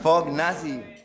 Fuck nazi.